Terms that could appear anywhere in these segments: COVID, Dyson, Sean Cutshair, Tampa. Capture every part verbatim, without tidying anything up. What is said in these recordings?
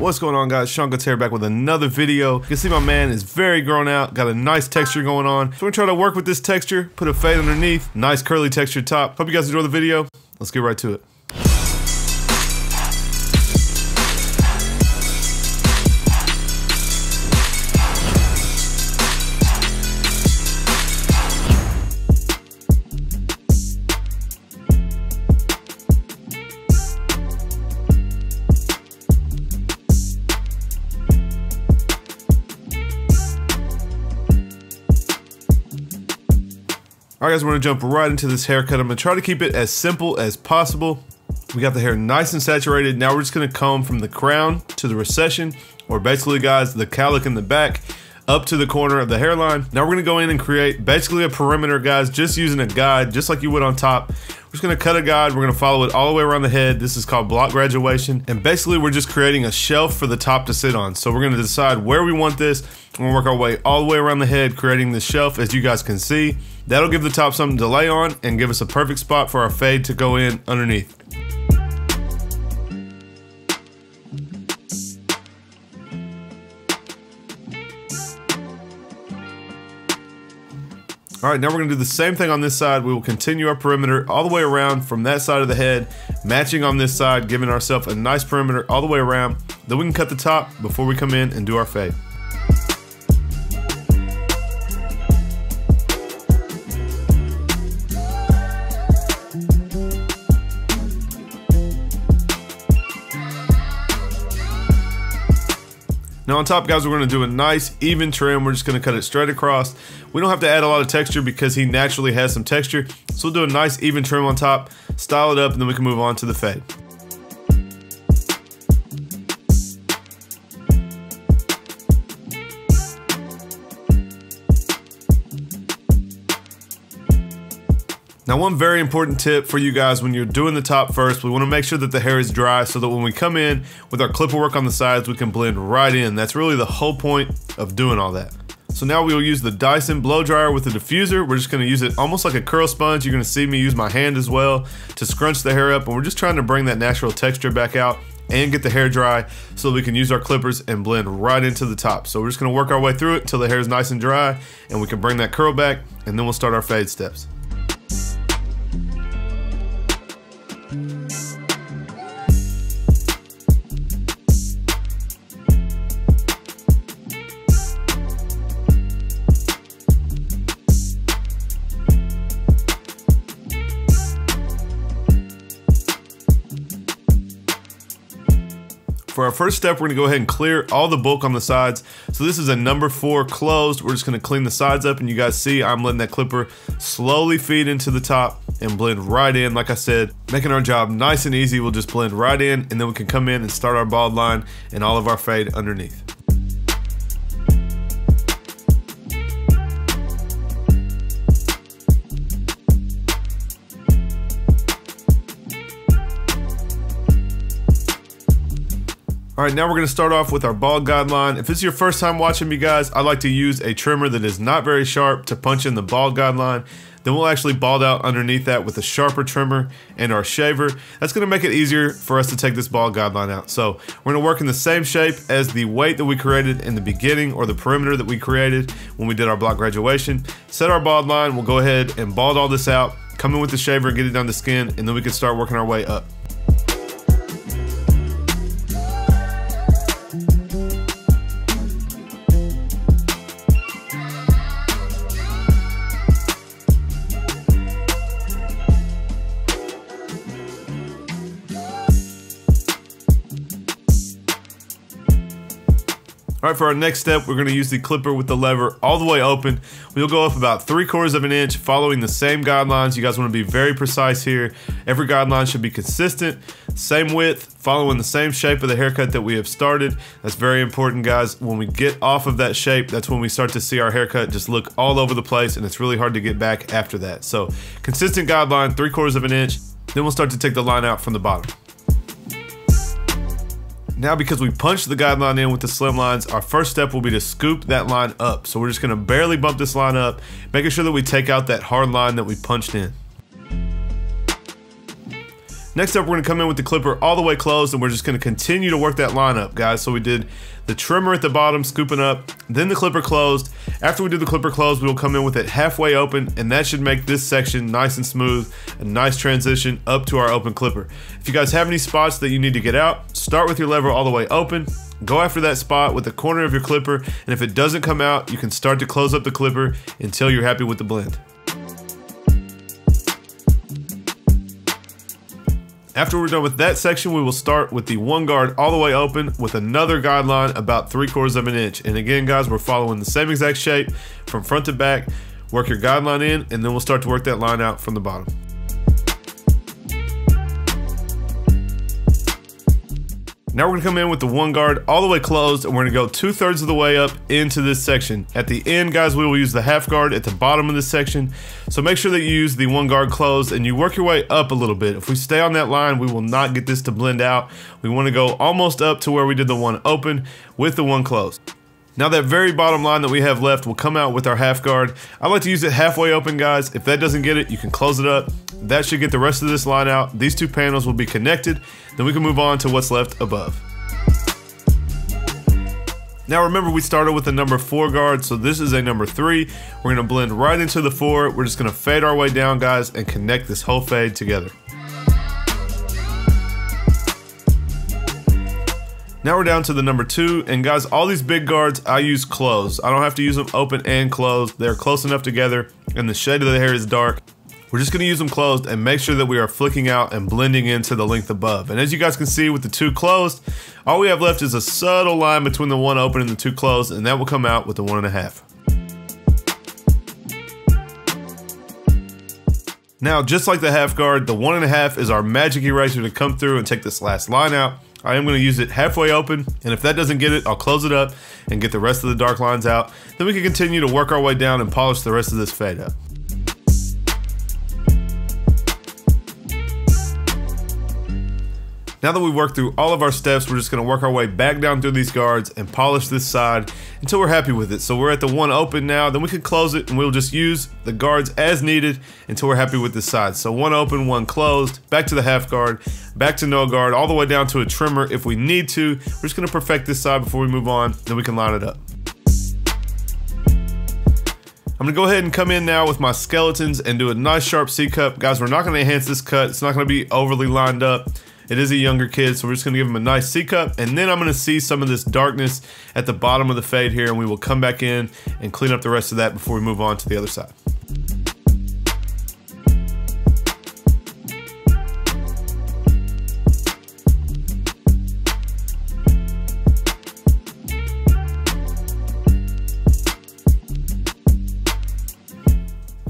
What's going on, guys? Sean Cutshair back with another video. You can see my man is very grown out, got a nice texture going on. So we're gonna try to work with this texture, put a fade underneath, nice curly texture top. Hope you guys enjoy the video. Let's get right to it. Alright guys, we're gonna jump right into this haircut. I'm gonna try to keep it as simple as possible. We got the hair nice and saturated. Now we're just gonna comb from the crown to the recession, or basically guys, the cowlick in the back, up to the corner of the hairline. Now we're gonna go in and create basically a perimeter, guys, just using a guide, just like you would on top. We're just gonna cut a guide, we're gonna follow it all the way around the head. This is called block graduation. And basically we're just creating a shelf for the top to sit on. So we're gonna decide where we want this. We're gonna work our way all the way around the head, creating the shelf as you guys can see. That'll give the top something to lay on and give us a perfect spot for our fade to go in underneath. All right, now we're gonna do the same thing on this side. We will continue our perimeter all the way around from that side of the head, matching on this side, giving ourselves a nice perimeter all the way around. Then we can cut the top before we come in and do our fade. Now on top, guys, we're gonna do a nice even trim. We're just gonna cut it straight across. We don't have to add a lot of texture because he naturally has some texture. So we'll do a nice even trim on top, style it up, and then we can move on to the fade. Now, one very important tip for you guys when you're doing the top first, we want to make sure that the hair is dry so that when we come in with our clipper work on the sides, we can blend right in. That's really the whole point of doing all that. So now we will use the Dyson blow dryer with the diffuser. We're just going to use it almost like a curl sponge. You're going to see me use my hand as well to scrunch the hair up. And we're just trying to bring that natural texture back out and get the hair dry so that we can use our clippers and blend right into the top. So we're just going to work our way through it until the hair is nice and dry and we can bring that curl back, and then we'll start our fade steps. For our first step, we're gonna go ahead and clear all the bulk on the sides. So this is a number four closed. We're just gonna clean the sides up, and you guys see I'm letting that clipper slowly feed into the top and blend right in, like I said, making our job nice and easy. We'll just blend right in, and then we can come in and start our bald line and all of our fade underneath. All right, now we're gonna start off with our bald guideline. If it's your first time watching me, guys, I like to use a trimmer that is not very sharp to punch in the bald guideline. Then we'll actually bald out underneath that with a sharper trimmer and our shaver. That's gonna make it easier for us to take this bald guideline out. So we're gonna work in the same shape as the weight that we created in the beginning, or the perimeter that we created when we did our block graduation. Set our bald line, we'll go ahead and bald all this out, come in with the shaver, get it down to skin, and then we can start working our way up. All right, for our next step, we're gonna use the clipper with the lever all the way open. We'll go up about three quarters of an inch, following the same guidelines. You guys wanna be very precise here. Every guideline should be consistent, same width, following the same shape of the haircut that we have started. That's very important, guys. When we get off of that shape, that's when we start to see our haircut just look all over the place, and it's really hard to get back after that. So consistent guideline, three quarters of an inch, then we'll start to take the line out from the bottom. Now, because we punched the guideline in with the slim lines, our first step will be to scoop that line up. So we're just gonna barely bump this line up, making sure that we take out that hard line that we punched in. Next up, we're gonna come in with the clipper all the way closed, and we're just gonna continue to work that line up, guys. So we did the trimmer at the bottom, scooping up, then the clipper closed. After we do the clipper closed, we'll come in with it halfway open, and that should make this section nice and smooth, a nice transition up to our open clipper. If you guys have any spots that you need to get out, start with your lever all the way open, go after that spot with the corner of your clipper, and if it doesn't come out, you can start to close up the clipper until you're happy with the blend. After we're done with that section, we will start with the one guard all the way open with another guideline about three quarters of an inch. And again, guys, we're following the same exact shape from front to back. Work your guideline in, and then we'll start to work that line out from the bottom. Now we're gonna come in with the one guard all the way closed, and we're gonna go two thirds of the way up into this section. At the end, guys, we will use the half guard at the bottom of this section. So make sure that you use the one guard closed and you work your way up a little bit. If we stay on that line, we will not get this to blend out. We wanna go almost up to where we did the one open with the one closed. Now that very bottom line that we have left will come out with our half guard. I like to use it halfway open, guys. If that doesn't get it, you can close it up. That should get the rest of this line out. These two panels will be connected. Then we can move on to what's left above. Now remember, we started with a number four guard, so this is a number three. We're gonna blend right into the four. We're just gonna fade our way down, guys, and connect this whole fade together. Now we're down to the number two, and guys, all these big guards I use closed. I don't have to use them open and closed. They're close enough together, and the shade of the hair is dark. We're just gonna use them closed and make sure that we are flicking out and blending into the length above. And as you guys can see with the two closed, all we have left is a subtle line between the one open and the two closed, and that will come out with the one and a half. Now, just like the half guard, the one and a half is our magic eraser to come through and take this last line out. I am gonna use it halfway open, and if that doesn't get it, I'll close it up and get the rest of the dark lines out. Then we can continue to work our way down and polish the rest of this fade up. Now that we've worked through all of our steps, we're just gonna work our way back down through these guards and polish this side until we're happy with it. So we're at the one open now, then we can close it, and we'll just use the guards as needed until we're happy with this side. So one open, one closed, back to the half guard, back to no guard, all the way down to a trimmer if we need to. We're just gonna perfect this side before we move on, then we can line it up. I'm gonna go ahead and come in now with my skeletons and do a nice sharp C-cup. Guys, we're not gonna enhance this cut. It's not gonna be overly lined up. It is a younger kid, so we're just gonna give him a nice C-cup, and then I'm gonna see some of this darkness at the bottom of the fade here, and we will come back in and clean up the rest of that before we move on to the other side.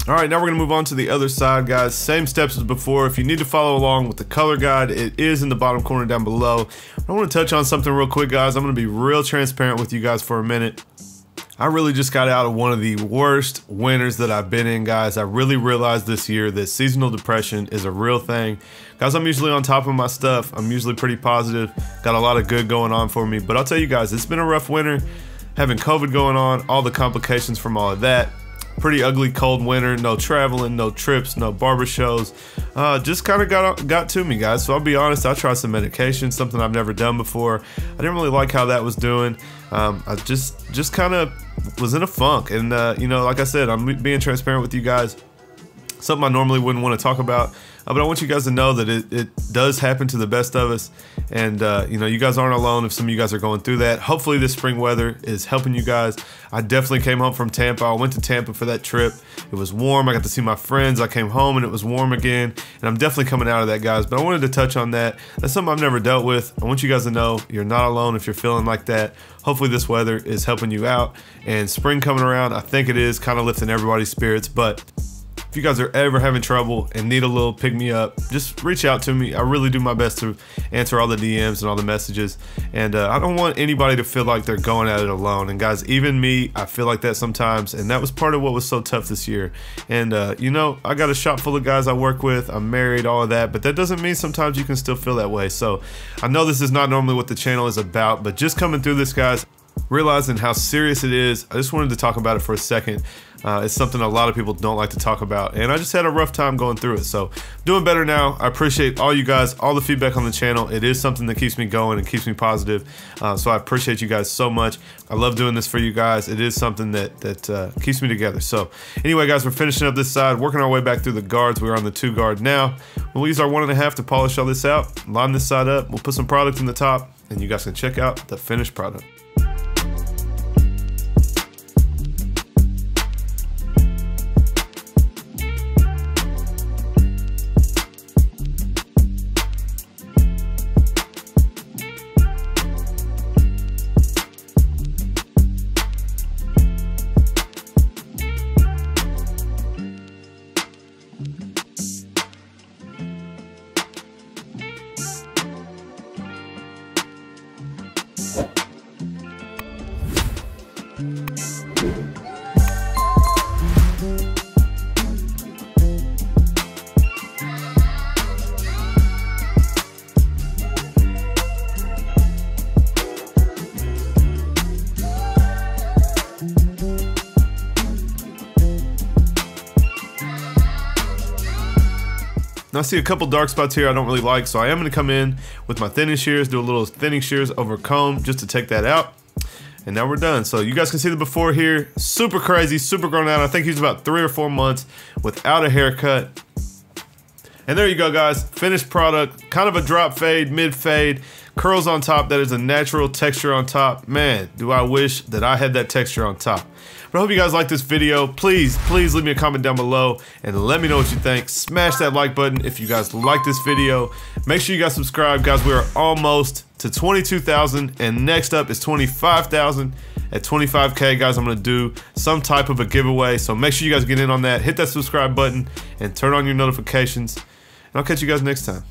All right, now we're gonna move on to the other side, guys. Same steps as before. If you need to follow along with the color guide, it is in the bottom corner down below. I wanna touch on something real quick, guys. I'm gonna be real transparent with you guys for a minute. I really just got out of one of the worst winters that I've been in, guys. I really realized this year that seasonal depression is a real thing. Guys, I'm usually on top of my stuff. I'm usually pretty positive. Got a lot of good going on for me, but I'll tell you guys, it's been a rough winter. Having COVID going on, all the complications from all of that. Pretty ugly cold winter, no traveling, no trips, no barber shows. Uh, just kind of got got to me, guys. So I'll be honest, I tried some medication, something I've never done before. I didn't really like how that was doing. Um, I just just kind of was in a funk. And, uh, you know, like I said, I'm being transparent with you guys. Something I normally wouldn't want to talk about. Uh, but I want you guys to know that it, it does happen to the best of us. And, uh, you know, you guys aren't alone if some of you guys are going through that. Hopefully this spring weather is helping you guys. I definitely came home from Tampa. I went to Tampa for that trip. It was warm. I got to see my friends. I came home and it was warm again. And I'm definitely coming out of that, guys. But I wanted to touch on that. That's something I've never dealt with. I want you guys to know you're not alone if you're feeling like that. Hopefully this weather is helping you out. And spring coming around, I think it is kind of lifting everybody's spirits. But if you guys are ever having trouble and need a little pick-me-up, just reach out to me. I really do my best to answer all the D Ms and all the messages. And uh, I don't want anybody to feel like they're going at it alone. And guys, even me, I feel like that sometimes. And that was part of what was so tough this year. And uh, you know, I got a shop full of guys I work with. I'm married, all of that. But that doesn't mean sometimes you can still feel that way. So I know this is not normally what the channel is about, but just coming through this, guys, Realizing how serious it is, I just wanted to talk about it for a second. Uh, it's something a lot of people don't like to talk about, and I just had a rough time going through it. So doing better now. I appreciate all you guys, all the feedback on the channel. It is something that keeps me going and keeps me positive. Uh, so I appreciate you guys so much. I love doing this for you guys. It is something that, that uh, keeps me together. So anyway, guys, we're finishing up this side, working our way back through the guards. We're on the two guard now. We'll use our one and a half to polish all this out, line this side up. We'll put some product in the top, and you guys can check out the finished product. Now I see a couple dark spots here I don't really like, so I am gonna come in with my thinning shears, do a little thinning shears over comb just to take that out. And now we're done. So you guys can see the before here, super crazy, super grown out. I think he's about three or four months without a haircut. And there you go, guys, finished product, kind of a drop fade, mid fade, curls on top. That is a natural texture on top. Man, do I wish that I had that texture on top. But I hope you guys like this video. Please, please leave me a comment down below and let me know what you think. Smash that like button if you guys like this video. Make sure you guys subscribe, guys. We are almost to twenty-two thousand, and next up is twenty-five thousand. At twenty-five K, guys, I'm gonna do some type of a giveaway. So make sure you guys get in on that. Hit that subscribe button and turn on your notifications. And I'll catch you guys next time.